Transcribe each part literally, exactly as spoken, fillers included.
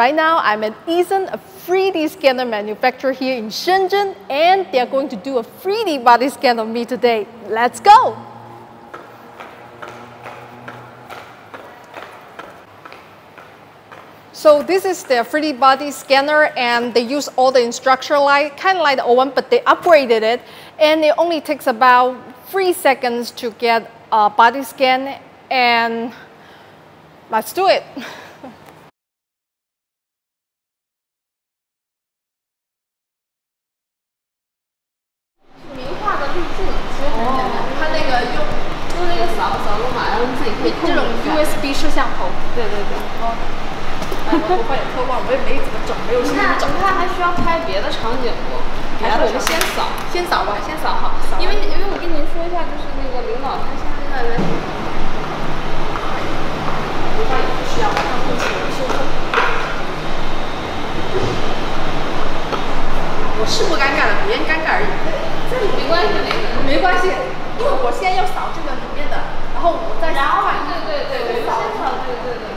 Right now, I'm at Eason, a three D scanner manufacturer here in Shenzhen, and they're going to do a three D body scan on me today. Let's go! So this is their three D body scanner, and they use all the instruction light, kind of like the old one, but they upgraded it. And it only takes about three seconds to get a body scan, and let's do it. U S B 摄像头，对对对。哦，哎，我我也特忘，我也没怎么整，没有时间整。那还需要拍别的场景不？还是我们先扫，先扫吧，先扫好。因为因为我跟您说一下，就是那个领导他现在在，我发现是要马上后期修正。我是不尴尬的，别人尴尬而已。这没关系，没关系，因为我现在要扫这个里面的。 然后我再然后对对对对，扫扫对对对，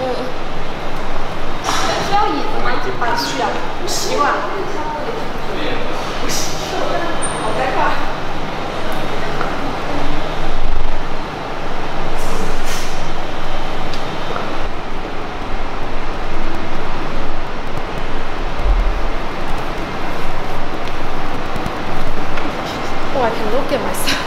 嗯，需要椅子吗？不需要，不习惯了。不习惯，好尴尬。Oh, I can look at myself.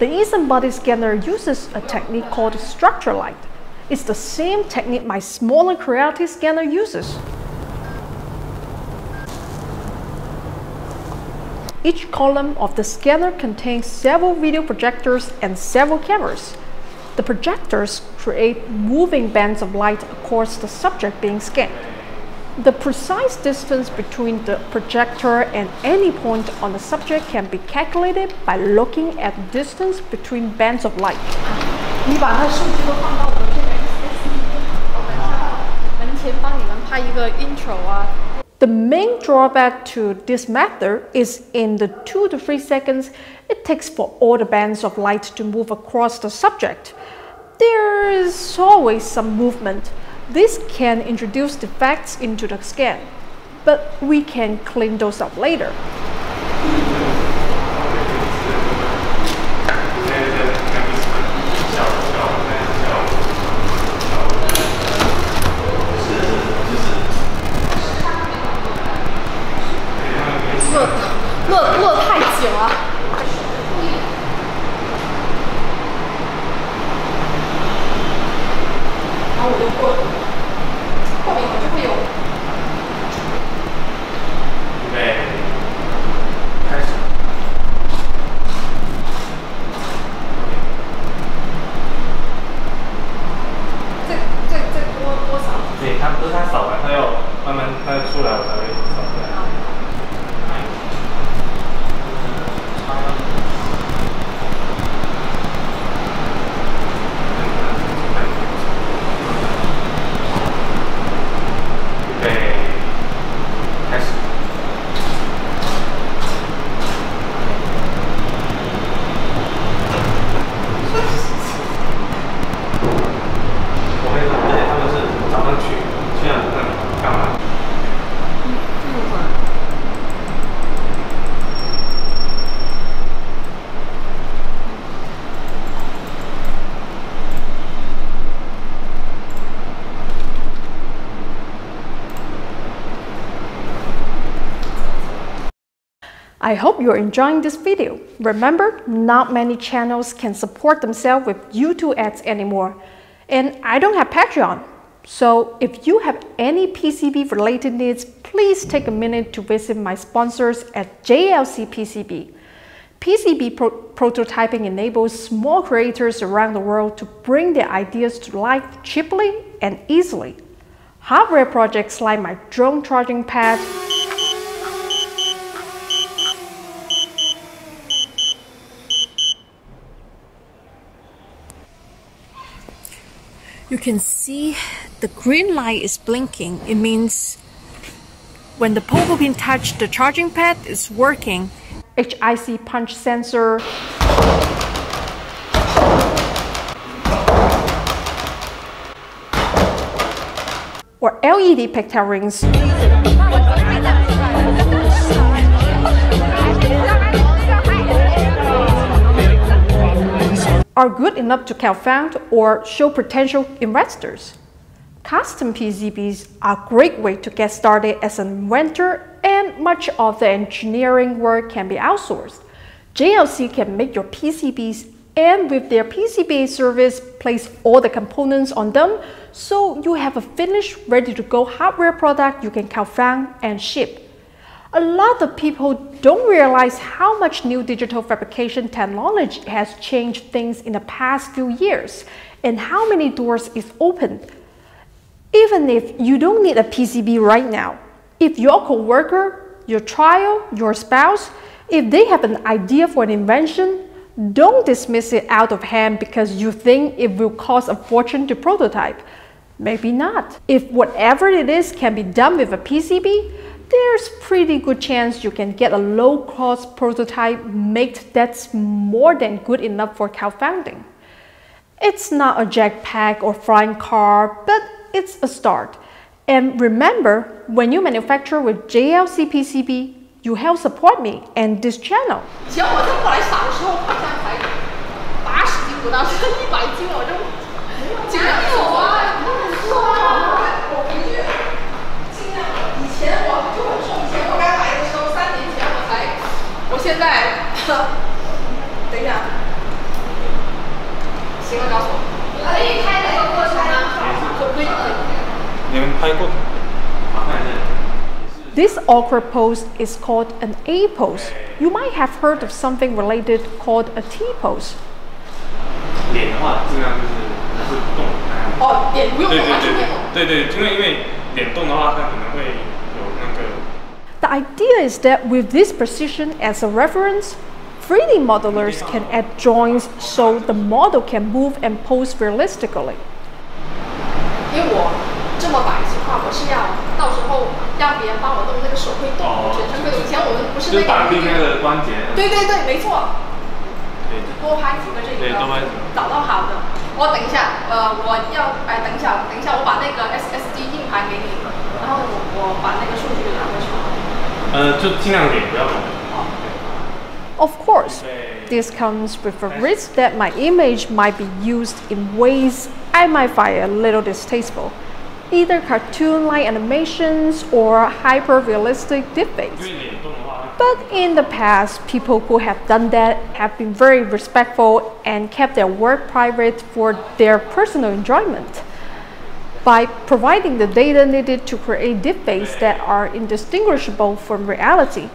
The Eason body scanner uses a technique called structure light. It's the same technique my smaller Creality scanner uses. Each column of the scanner contains several video projectors and several cameras. The projectors create moving bands of light across the subject being scanned. The precise distance between the projector and any point on the subject can be calculated by looking at the distance between bands of light. The main drawback to this method is in the two to three seconds it takes for all the bands of light to move across the subject. There is always some movement. This can introduce defects into the scan, but we can clean those up later. Look, look, look, look, I hope you're enjoying this video. Remember, not many channels can support themselves with YouTube ads anymore, and I don't have Patreon. So if you have any P C B related needs, please take a minute to visit my sponsors at J L C P C B. P C B pro prototyping enables small creators around the world to bring their ideas to life cheaply and easily. Hardware projects like my drone charging pad, you can see the green light is blinking. It means when the pogo pin touched the charging pad, it's working. H I C punch sensor, or L E D pigtail rings. Are good enough to confound or show potential investors. Custom P C Bs are a great way to get started as an inventor, and much of the engineering work can be outsourced. J L C can make your P C Bs, and with their P C B service, place all the components on them so you have a finished, ready-to-go hardware product you can confound and ship. A lot of people don't realize how much new digital fabrication technology has changed things in the past few years and how many doors it's opened. Even if you don't need a P C B right now, if your coworker, your child, your spouse, if they have an idea for an invention, don't dismiss it out of hand because you think it will cost a fortune to prototype. Maybe not. If whatever it is can be done with a P C B, there's pretty good chance you can get a low-cost prototype made that's more than good enough for crowdfunding. It's not a jetpack or flying car, but it's a start. And remember, when you manufacture with J L C P C B, you help support me and this channel. This awkward pose is called an A pose. You might have heard of something related called a T pose. The idea is that with this precision as a reference, three D modelers can add joints so the model can move and pose realistically. Of course, this comes with a risk that my image might be used in ways I might find a little distasteful, either cartoon-like animations or hyper-realistic deepfakes. But in the past, people who have done that have been very respectful and kept their work private for their personal enjoyment. By providing the data needed to create deepfakes that are indistinguishable from reality,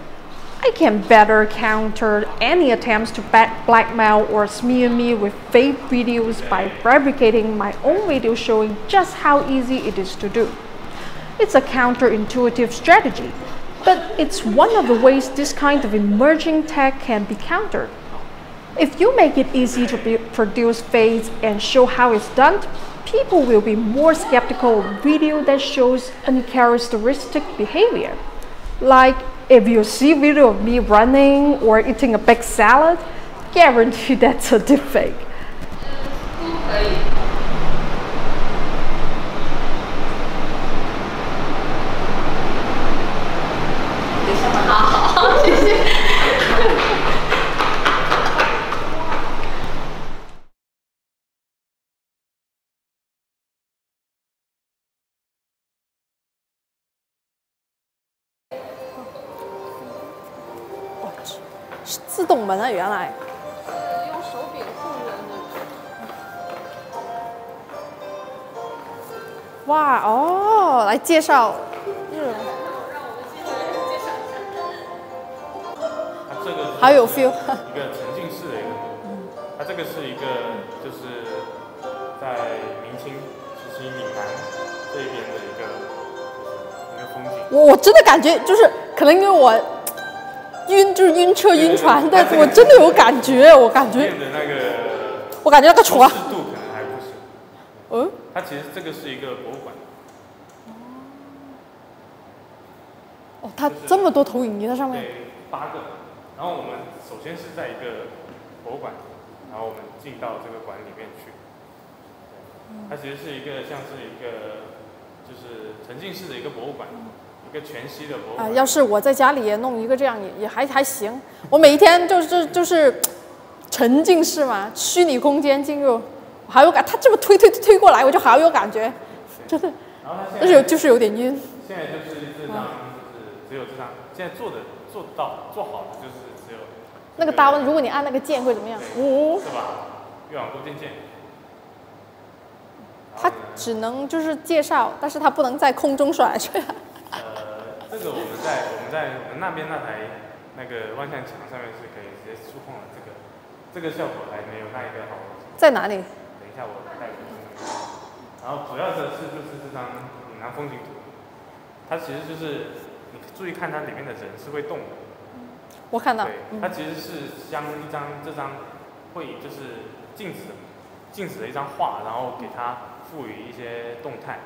I can better counter any attempts to blackmail or smear me with fake videos by fabricating my own video showing just how easy it is to do. It's a counterintuitive strategy, but it's one of the ways this kind of emerging tech can be countered. If you make it easy to produce fakes and show how it's done, people will be more skeptical of video that shows uncharacteristic behavior. Like, if you see video of me running or eating a big salad, guarantee that's a deepfake. 是自动门啊，原来。是用手柄控制的那种。哇哦，来介绍。嗯。它这个好有 feel。一个沉浸式的一个，它这个是一个就是在明清时期闽南这边的一个一个风景。我我真的感觉就是可能因为我。 晕就是晕车晕船，但是我真的有感觉，我感觉。那个、我感觉那个床。湿度可能还不行。嗯。它其实这个是一个博物馆。哦，它这么多投影仪在上面。八个。然后我们首先是在一个博物馆，然后我们进到这个馆里面去。它其实是一个像是一个就是沉浸式的一个博物馆。嗯 一个全息的博物馆啊！要是我在家里也弄一个这样也也还还行。我每一天就是就就是沉浸式嘛，虚拟空间进入，我还有感，他这么推推推过来，我就好有感觉，真的。然后但是有就是有点晕。现在就是这张，就是只有这张。现在做的做到做好的就是只有那个刀，如果你按那个键会怎么样？哦，是吧？越往右键键。它只能就是介绍，但是它不能在空中甩出来。 这个我们在我们在我们那边那台那个万向墙上面是可以直接触碰的，这个这个效果还没有那一个好。在哪里？等一下我带给你。然后主要的是就是这张闽南风景图，它其实就是你注意看它里面的人是会动的。我看到。对，它其实是将一张这张会就是静止静止的一张画，然后给它赋予一些动态，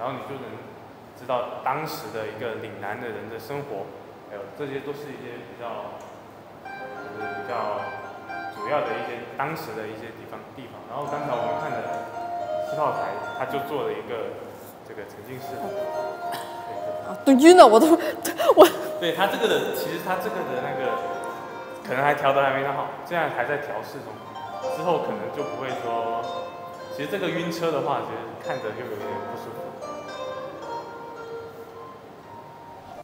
然后你就能。 知道当时的一个岭南的人的生活，还有这些都是一些比较，就是比较主要的一些当时的一些地方地方。然后刚才我们看的七号台，他就做了一个这个沉浸式。啊，都晕了，我都我。对他这个的，其实他这个的那个可能还调得还没那好，现在还在调试中，之后可能就不会说。其实这个晕车的话，其实看着就有点不舒服。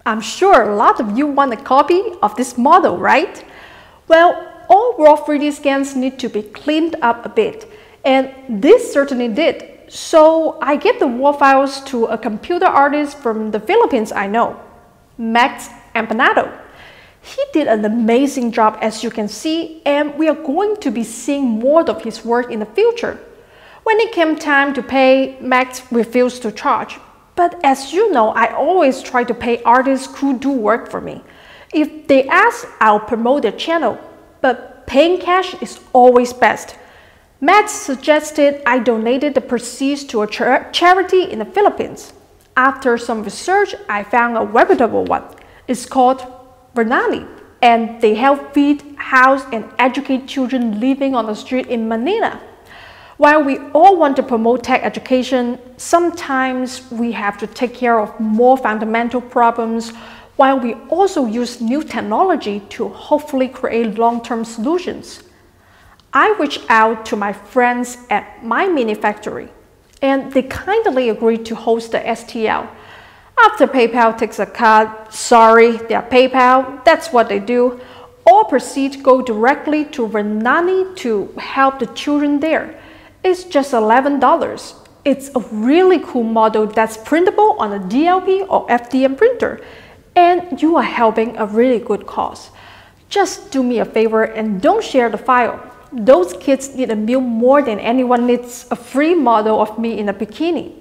I'm sure a lot of you want a copy of this model, right? Well, all raw three D scans need to be cleaned up a bit, and this certainly did. So I gave the raw files to a computer artist from the Philippines I know, Megs Empinado. He did an amazing job as you can see, and we are going to be seeing more of his work in the future. When it came time to pay, Megs refused to charge. But as you know, I always try to pay artists who do work for me. If they ask, I'll promote their channel, but paying cash is always best. Matt suggested I donated the proceeds to a char charity in the Philippines. After some research, I found a reputable one. It's called Virlanie, and they help feed, house, and educate children living on the street in Manila. While we all want to promote tech education, sometimes we have to take care of more fundamental problems while we also use new technology to hopefully create long-term solutions. I reached out to my friends at MyMiniFactory, and they kindly agreed to host the S T L. After PayPal takes a cut, sorry, they're PayPal, that's what they do, all proceeds go directly to Virlanie to help the children there. It's just eleven dollars. It's a really cool model that's printable on a D L P or F D M printer, and you are helping a really good cause. Just do me a favor and don't share the file. Those kids need a meal more than anyone needs a free model of me in a bikini.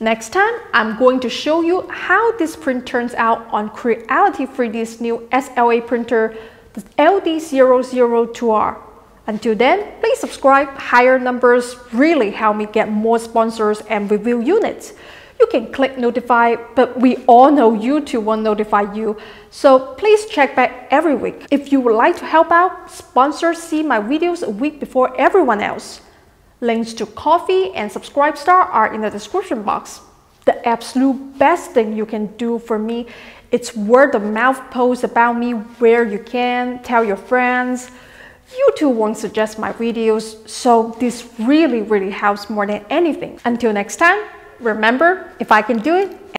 Next time, I'm going to show you how this print turns out on Creality three D's new S L A printer, the L D zero zero two R. Until then, please subscribe. Higher numbers really help me get more sponsors and review units. You can click notify, but we all know YouTube won't notify you, so please check back every week. If you would like to help out, sponsors see my videos a week before everyone else. Links to Ko-Fi and Subscribestar are in the description box. The absolute best thing you can do for me, it's word of mouth posts about me where you can, tell your friends. YouTube won't suggest my videos, so this really, really helps more than anything. Until next time, remember, if I can do it,